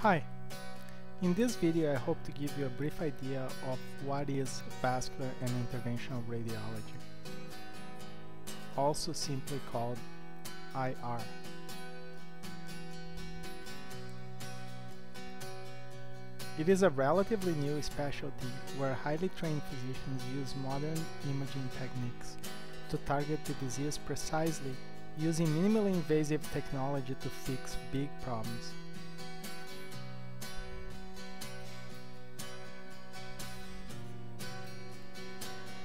Hi! In this video I hope to give you a brief idea of what is vascular and interventional radiology, also simply called IR. It is a relatively new specialty where highly trained physicians use modern imaging techniques to target the disease precisely using minimally invasive technology to fix big problems.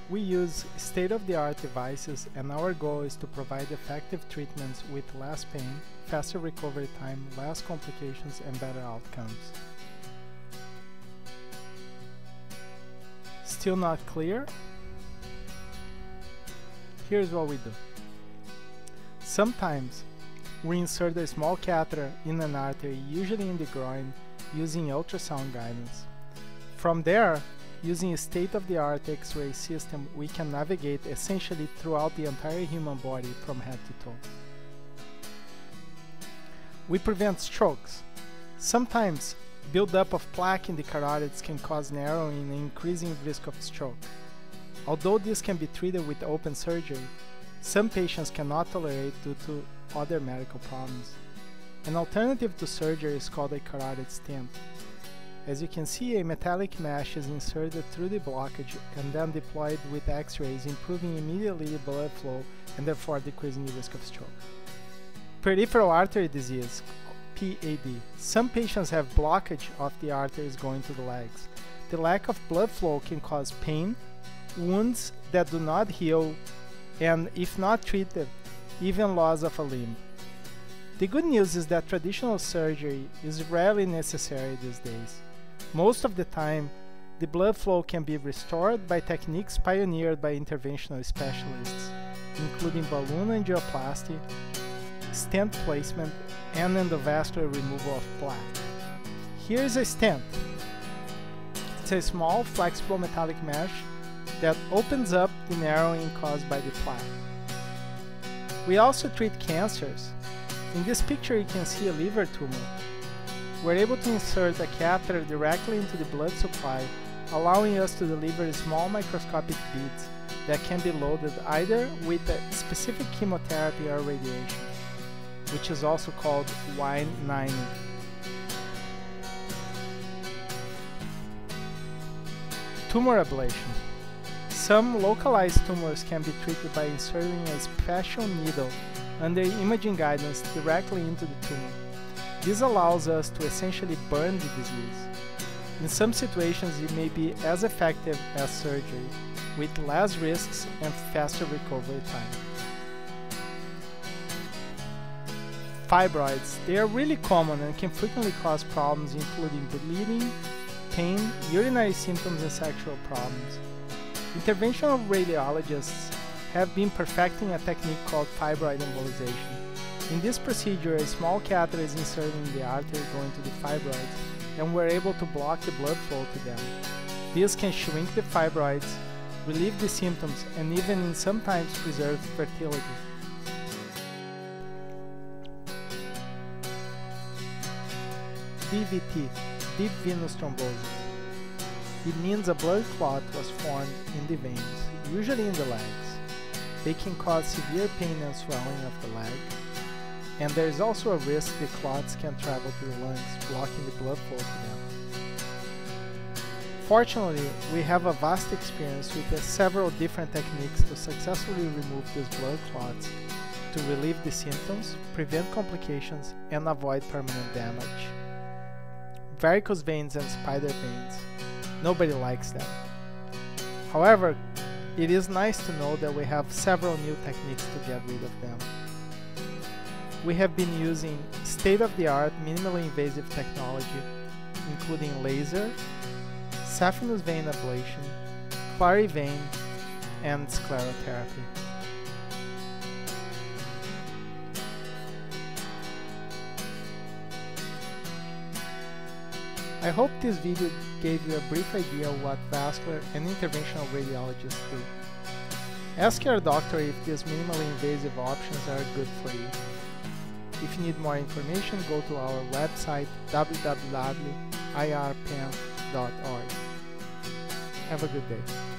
We use state-of-the-art devices and our goal is to provide effective treatments with less pain, faster recovery time, less complications and better outcomes. Still not clear? Here's what we do. Sometimes we insert a small catheter in an artery, usually in the groin, using ultrasound guidance. From there, using a state-of-the-art X-ray system, we can navigate essentially throughout the entire human body from head to toe. We prevent strokes. Sometimes buildup of plaque in the carotids can cause narrowing and increasing risk of stroke. Although this can be treated with open surgery, some patients cannot tolerate due to other medical problems. An alternative to surgery is called a carotid stent. As you can see, a metallic mesh is inserted through the blockage and then deployed with X-rays, improving immediately the blood flow and therefore decreasing the risk of stroke. Peripheral artery disease, PAD. Some patients have blockage of the arteries going to the legs. The lack of blood flow can cause pain, wounds that do not heal, and if not treated, even loss of a limb. The good news is that traditional surgery is rarely necessary these days. Most of the time, the blood flow can be restored by techniques pioneered by interventional specialists, including balloon angioplasty, stent placement, and endovascular removal of plaque. Here's a stent. It's a small, flexible metallic mesh that opens up the narrowing caused by the plaque. We also treat cancers. In this picture, you can see a liver tumor. We're able to insert a catheter directly into the blood supply, allowing us to deliver small microscopic beads that can be loaded either with a specific chemotherapy or radiation, which is also called Y90. Tumor ablation. Some localized tumors can be treated by inserting a special needle under imaging guidance directly into the tumor. This allows us to essentially burn the disease. In some situations, it may be as effective as surgery, with less risks and faster recovery time. Fibroids. They are really common and can frequently cause problems including bleeding, pain, urinary symptoms, and sexual problems. Interventional radiologists have been perfecting a technique called fibroid embolization. In this procedure, a small catheter is inserted in the artery going to the fibroids, and we're able to block the blood flow to them. This can shrink the fibroids, relieve the symptoms, and even sometimes preserve fertility. DVT, deep venous thrombosis. It means a blood clot was formed in the veins, usually in the legs. They can cause severe pain and swelling of the leg. And there is also a risk the clots can travel to the lungs, blocking the blood flow to them. Fortunately, we have a vast experience with several different techniques to successfully remove these blood clots, to relieve the symptoms, prevent complications, and avoid permanent damage. Varicose veins and spider veins. Nobody likes them. However, it is nice to know that we have several new techniques to get rid of them. We have been using state-of-the-art minimally invasive technology, including laser, saphenous vein ablation, clarivane, and sclerotherapy. I hope this video gave you a brief idea of what vascular and interventional radiologists do. Ask your doctor if these minimally invasive options are good for you. If you need more information, go to our website www.irpan.org. Have a good day.